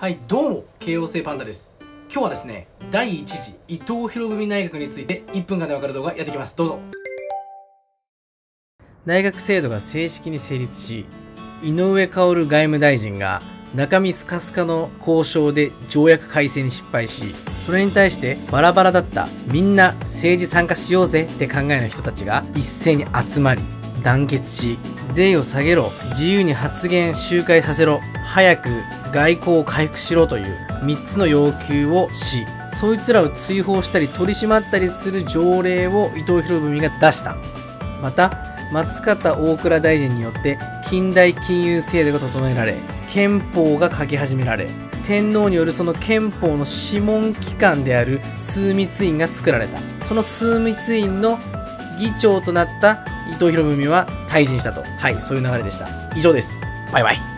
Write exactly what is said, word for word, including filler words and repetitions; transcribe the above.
はい、どうも、慶応生パンダです。今日はですね、第一次伊藤博文内閣についていっぷんかんでわかる動画やっていきます。どうぞ。内閣制度が正式に成立し、井上馨外務大臣が中身スカスカの交渉で条約改正に失敗し、それに対してバラバラだったみんな政治参加しようぜって考えの人たちが一斉に集まり、団結し、税を下げろ、自由に発言集会させろ、早く外交を回復しろというみっつの要求をし、そいつらを追放したり取り締まったりする条例を伊藤博文が出した。また、松方大蔵大臣によって近代金融制度が整えられ、憲法が書き始められ、天皇によるその憲法の諮問機関である枢密院が作られた。その枢密院の議長となった伊藤博文は退陣したと。はい、そういう流れでした。以上です。バイバイ。